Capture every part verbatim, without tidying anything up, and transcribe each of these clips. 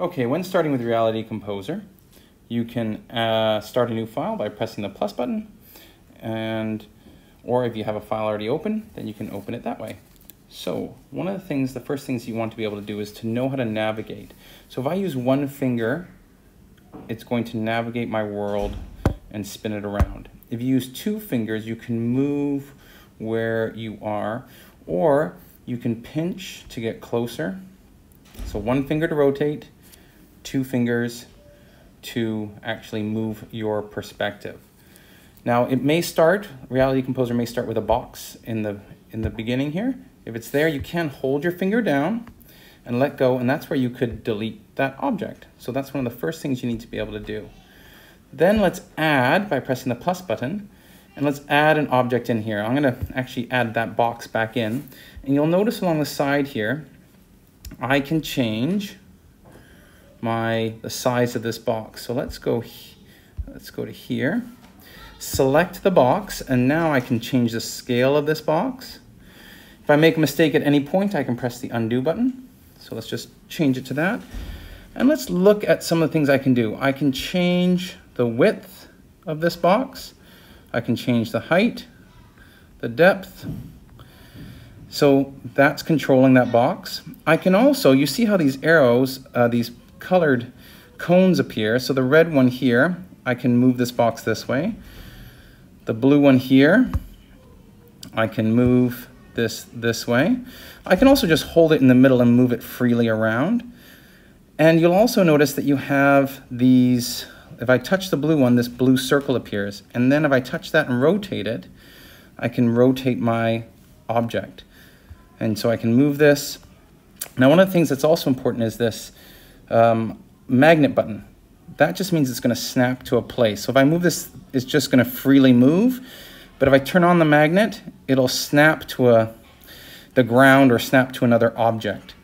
Okay, when starting with Reality Composer, you can uh, start a new file by pressing the plus button, and or if you have a file already open, then you can open it that way. So one of the things, the first things you want to be able to do is to know how to navigate. So if I use one finger, it's going to navigate my world and spin it around. If you use two fingers, you can move where you are, or you can pinch to get closer. So one finger to rotate, two fingers to actually move your perspective. Now it may start, Reality Composer may start with a box in the, in the beginning here. If it's there, you can hold your finger down and let go, and that's where you could delete that object. So that's one of the first things you need to be able to do. Then let's add by pressing the plus button, and let's add an object in here. I'm gonna actually add that box back in, and you'll notice along the side here, I can change my the size of this box. So let's go, let's go to here, select the box, and now I can change the scale of this box. If I make a mistake at any point, I can press the undo button. So let's just change it to that. And let's look at some of the things I can do. I can change the width of this box. I can change the height, the depth. So that's controlling that box. I can also, you see how these arrows, uh, these colored cones appear. So the red one here, I can move this box this way. The blue one here, I can move this this way. I can also just hold it in the middle and move it freely around. And you'll also notice that you have these, if I touch the blue one, this blue circle appears. And then if I touch that and rotate it, I can rotate my object. And so I can move this. Now, one of the things that's also important is this um, magnet button. That just means it's gonna snap to a place. So if I move this, it's just gonna freely move. But if I turn on the magnet, it'll snap to a, the ground or snap to another object.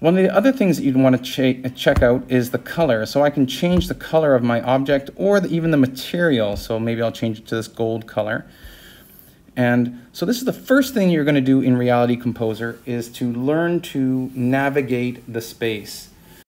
One of the other things that you'd want to ch check out is the color. So I can change the color of my object or the, even the material. So maybe I'll change it to this gold color. And so this is the first thing you're going to do in Reality Composer, is to learn to navigate the space.